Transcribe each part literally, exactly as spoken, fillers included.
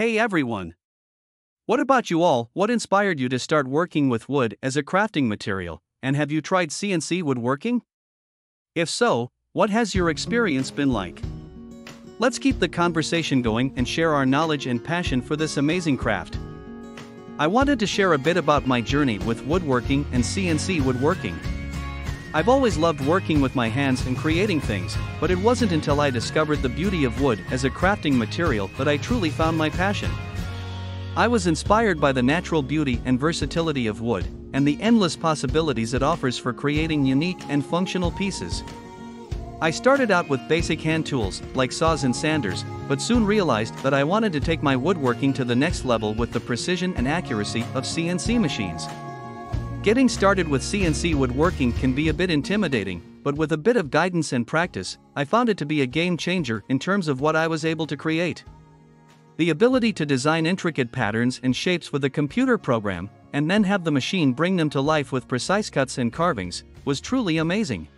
Hey everyone! What about you all? What inspired you to start working with wood as a crafting material, and have you tried C N C woodworking? If so, what has your experience been like? Let's keep the conversation going and share our knowledge and passion for this amazing craft. I wanted to share a bit about my journey with woodworking and C N C woodworking. I've always loved working with my hands and creating things, but it wasn't until I discovered the beauty of wood as a crafting material that I truly found my passion. I was inspired by the natural beauty and versatility of wood, and the endless possibilities it offers for creating unique and functional pieces. I started out with basic hand tools, like saws and sanders, but soon realized that I wanted to take my woodworking to the next level with the precision and accuracy of C N C machines. Getting started with C N C woodworking can be a bit intimidating, but with a bit of guidance and practice, I found it to be a game changer in terms of what I was able to create. The ability to design intricate patterns and shapes with a computer program, and then have the machine bring them to life with precise cuts and carvings, was truly amazing.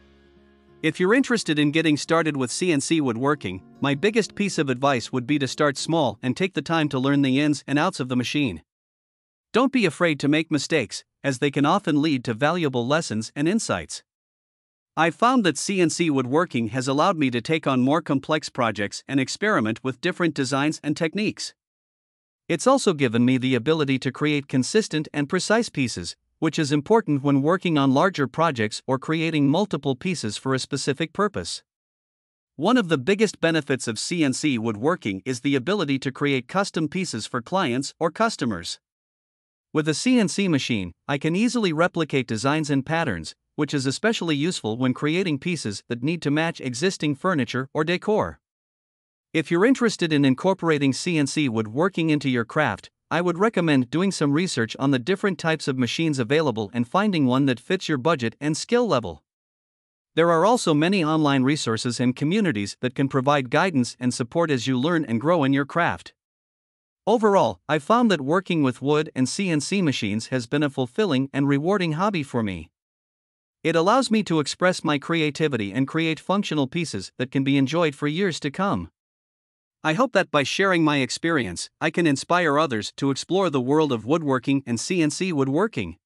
If you're interested in getting started with C N C woodworking, my biggest piece of advice would be to start small and take the time to learn the ins and outs of the machine. Don't be afraid to make mistakes, as they can often lead to valuable lessons and insights. I've found that C N C woodworking has allowed me to take on more complex projects and experiment with different designs and techniques. It's also given me the ability to create consistent and precise pieces, which is important when working on larger projects or creating multiple pieces for a specific purpose. One of the biggest benefits of C N C woodworking is the ability to create custom pieces for clients or customers. With a C N C machine, I can easily replicate designs and patterns, which is especially useful when creating pieces that need to match existing furniture or decor. If you're interested in incorporating C N C woodworking into your craft, I would recommend doing some research on the different types of machines available and finding one that fits your budget and skill level. There are also many online resources and communities that can provide guidance and support as you learn and grow in your craft. Overall, I found that working with wood and C N C machines has been a fulfilling and rewarding hobby for me. It allows me to express my creativity and create functional pieces that can be enjoyed for years to come. I hope that by sharing my experience, I can inspire others to explore the world of woodworking and C N C woodworking.